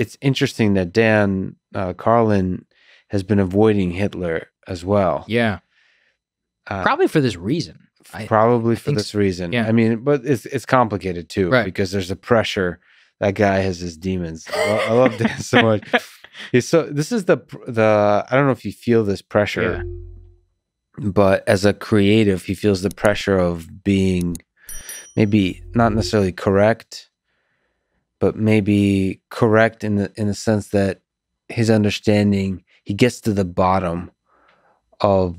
it's interesting that Dan Carlin has been avoiding Hitler as well. Yeah. Probably for this reason. Probably for this reason. Yeah. I mean, but it's complicated too, right? Because there's a pressure. That guy has his demons. I love Dan so much. He's so, this is the, I don't know if you feel this pressure, yeah, but as a creative, he feels the pressure of being maybe not necessarily correct, but maybe correct in the sense that his understanding, he gets to the bottom of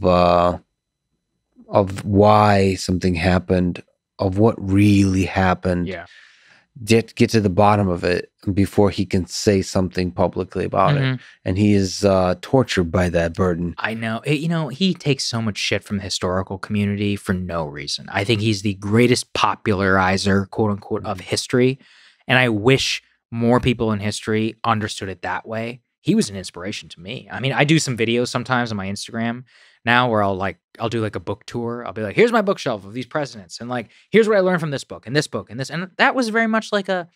why something happened, of what really happened. Yeah. Get to the bottom of it before he can say something publicly about it. And he is tortured by that burden. I know. You know, he takes so much shit from the historical community for no reason. I think he's the greatest popularizer, quote unquote, of history. And I wish more people in history understood it that way. He was an inspiration to me. I mean, I do some videos sometimes on my Instagram now where I'll do like a book tour. I'll be like, here's my bookshelf of these presidents. And like, here's what I learned from this book and this book and this. And that was very much like a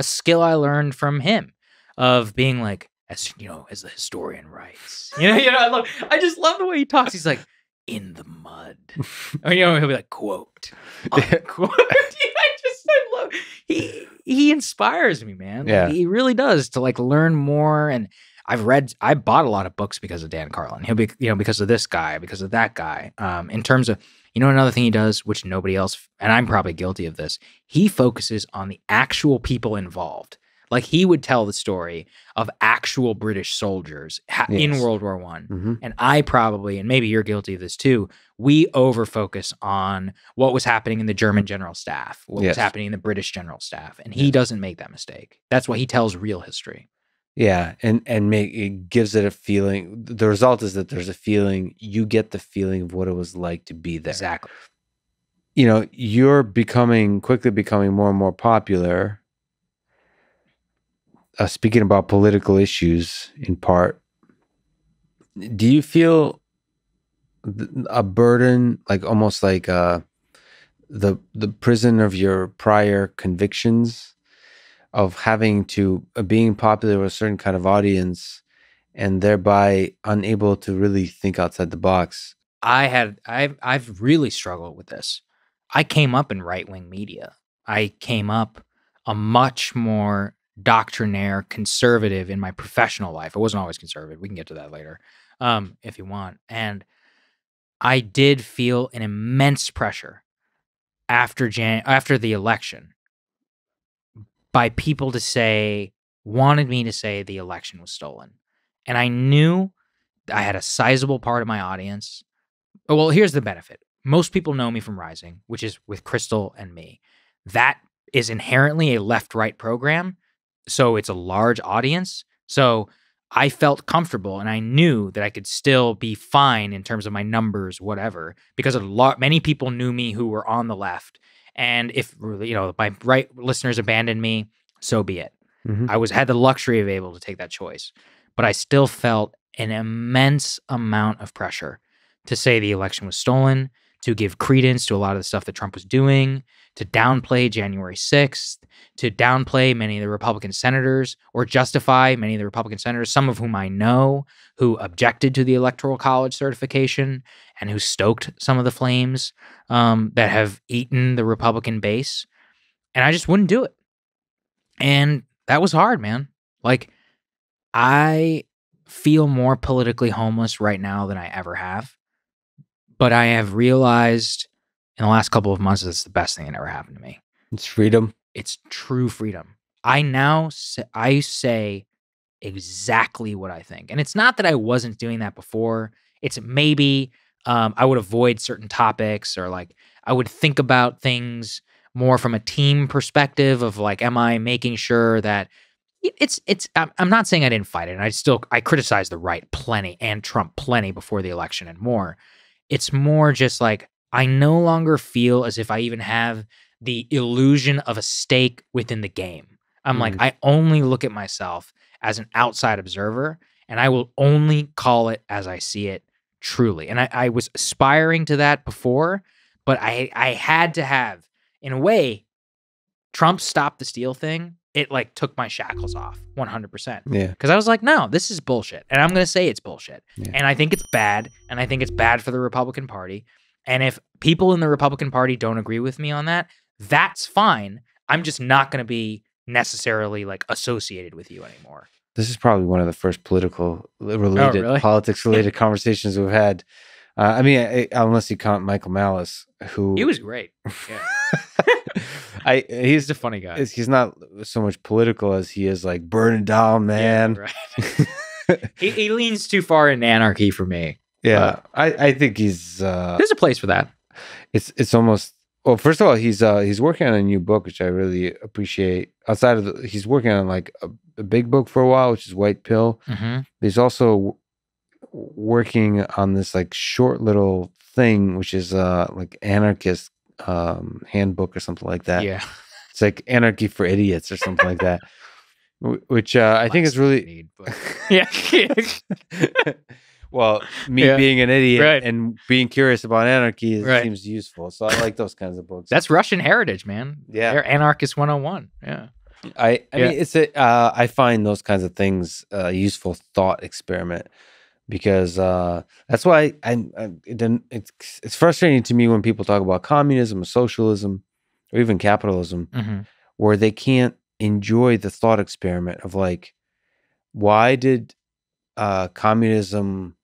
skill I learned from him of being like, as you know, as the historian writes, you know, I just love the way he talks. He's like, in the mud. Or, you know, he'll be like, quote, unquote. He inspires me, man. Yeah. Like, he really does to like learn more. And I bought a lot of books because of Dan Carlin. He'll be, you know, because of this guy, because of that guy. In terms of, you know, another thing he does, which nobody else, and I'm probably guilty of this, he focuses on the actual people involved. Like he would tell the story of actual British soldiers in World War I. And I probably, and maybe you're guilty of this too, we over-focus on what was happening in the German general staff, what was happening in the British general staff. And he doesn't make that mistake. That's why he tells real history. Yeah, and it gives it a feeling. The result is that there's a feeling, you get the feeling of what it was like to be there. Exactly. You know, you're quickly becoming more and more popular. Speaking about political issues in part, do you feel a burden, like almost like the prison of your prior convictions of having to, being popular with a certain kind of audience and thereby unable to really think outside the box? I've really struggled with this. I came up in right-wing media. I came up a much more doctrinaire, conservative in my professional life. I wasn't always conservative. We can get to that later if you want. And I did feel an immense pressure after the election by people to say, wanted me to say the election was stolen. And I knew I had a sizable part of my audience. Well, here's the benefit. Most people know me from Rising, which is with Crystal and me. That is inherently a left-right program. So it's a large audience. So I felt comfortable and I knew that I could still be fine in terms of my numbers, whatever, because many people knew me who were on the left. And if, you know, my right listeners abandoned me, so be it. I had the luxury of able to take that choice, but I still felt an immense amount of pressure to say the election was stolen, to give credence to a lot of the stuff that Trump was doing, to downplay January 6th, to downplay many of the Republican senators or justify many of the Republican senators, some of whom I know, who objected to the Electoral College certification and who stoked some of the flames that have eaten the Republican base. And I just wouldn't do it. And that was hard, man. Like, I feel more politically homeless right now than I ever have. But I have realized in the last couple of months, it's the best thing that ever happened to me. It's freedom. It's true freedom. I say exactly what I think. And it's not that I wasn't doing that before. It's maybe I would avoid certain topics, or like I would think about things more from a team perspective of like, am I making sure that I'm not saying I didn't fight it. And I criticized the right plenty and Trump plenty before the election and more. It's more just like, I no longer feel as if I even have the illusion of a stake within the game. I'm like, I only look at myself as an outside observer, and I will only call it as I see it truly. And I was aspiring to that before, but I had to have, in a way, Trump stopped the steal thing it like took my shackles off 100%. Yeah. Because I was like, no, this is bullshit. And I'm going to say it's bullshit. Yeah. And I think it's bad. And I think it's bad for the Republican Party. And if people in the Republican Party don't agree with me on that, that's fine. I'm just not going to be necessarily like associated with you anymore. This is probably one of the first politics related conversations we've had. I mean, unless you count Michael Malice, who he was great. Yeah. He's a funny guy. He's not so much political as he is like burn it down, man. Yeah, right. he leans too far into anarchy for me. Yeah, I think he's there's a place for that. It's almost. Well, first of all, he's working on a new book, which I really appreciate. Outside of the, he's working on like a big book for a while, which is White Pill. Mm-hmm. He's also working on this like short little thing, which is like anarchist handbook or something like that. Yeah, it's like anarchy for idiots or something like that. Which I think is really need, but... yeah. Well, me being an idiot and being curious about anarchy seems useful. So I like those kinds of books. That's Russian heritage, man. Yeah. They're Anarchist 101. Yeah. I mean, it's a, I find those kinds of things a useful thought experiment because that's why it's frustrating to me when people talk about communism or socialism or even capitalism where they can't enjoy the thought experiment of like, why did communism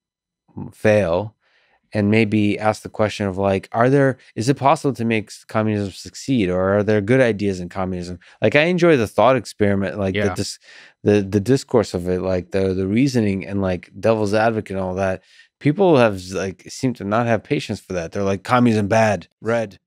fail, and maybe ask the question of like, is it possible to make communism succeed, or are there good ideas in communism? Like, I enjoy the thought experiment, like the discourse of it, like the reasoning and like devil's advocate and all that. People seem to not have patience for that. They're like, communism bad, red.